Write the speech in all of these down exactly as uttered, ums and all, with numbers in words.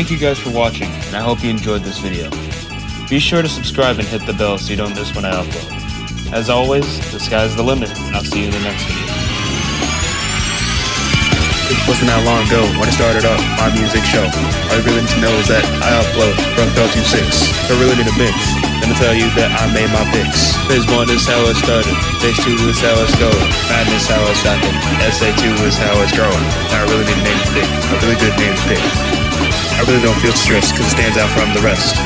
Thank you guys for watching, and I hope you enjoyed this video. Be sure to subscribe and hit the bell so you don't miss when I upload. As always, the sky's the limit, and I'll see you in the next video. It wasn't that long ago when I started up my music show. All you really need to know is that I upload from twelve two six. I really need a mix, and to tell you that I made my picks. Phase one is how it started. Phase two is how it's going. Madness how it's shocking. Essay two is how it's growing. Now I really need a name to pick. A really good name to pick. I really don't feel stressed because it stands out from the rest.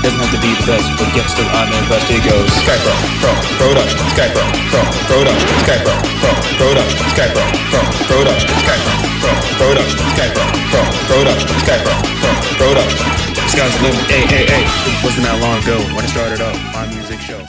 Doesn't have to be the best, but gets still I'm impressed. It goes Skypro, Pro, Production, Skypro, Pro, Production, Skypro, Pro, Production, Skypro, Pro, Production, Skypro, Pro, Production, Skypro, Pro, Production, Skypro, Pro, Production. Sky's the limit, ay ay ay. It wasn't that long ago when I started up my music show.